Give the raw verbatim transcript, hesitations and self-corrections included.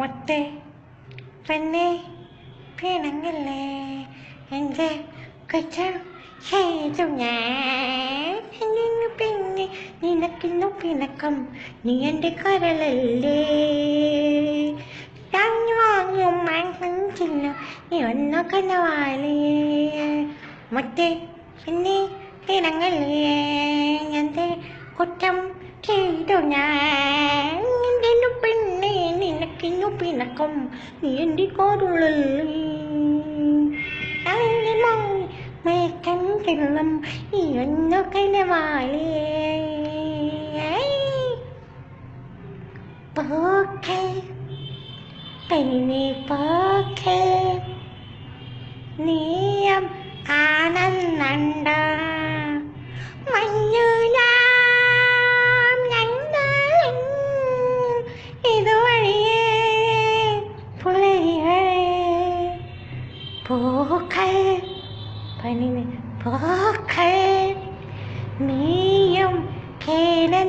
മൊത്തേ പെണ്ണെ പിണങ്ങല്ലേ എൻ്റെ കച്ചം ചെയ്തു ഞാൻ നിന്നു പെണ്ണെ നിനക്കിന്നു പിണക്കം നീ എൻ്റെ കരളല്ലേ താങ്ങി വാങ്ങിയും മനസ്സില്ല നീ ഒന്നു കനവാലേ മൊത്തേ പെണ്ണെ പിണങ്ങല്ലേ എൻ്റെ കുറ്റം ചെയ്തു ഞാൻ എൻ്റെ പെണ്ണെ നിനക്കിന്നു പിണക്കം നീ എൻ്റെ കരളല്ലേ ും ഈ ഒന്നൊക്കെ പോക്കെ പിന്നെ പോക്കെ നീയം ആണെന്നണ്ട മഞ്ഞുലാം ഞങ്ങളും ഇതുവഴിയേ പുലരികൾ പോക്കൾ പനി പോക്കൾ നീയും കേരൻ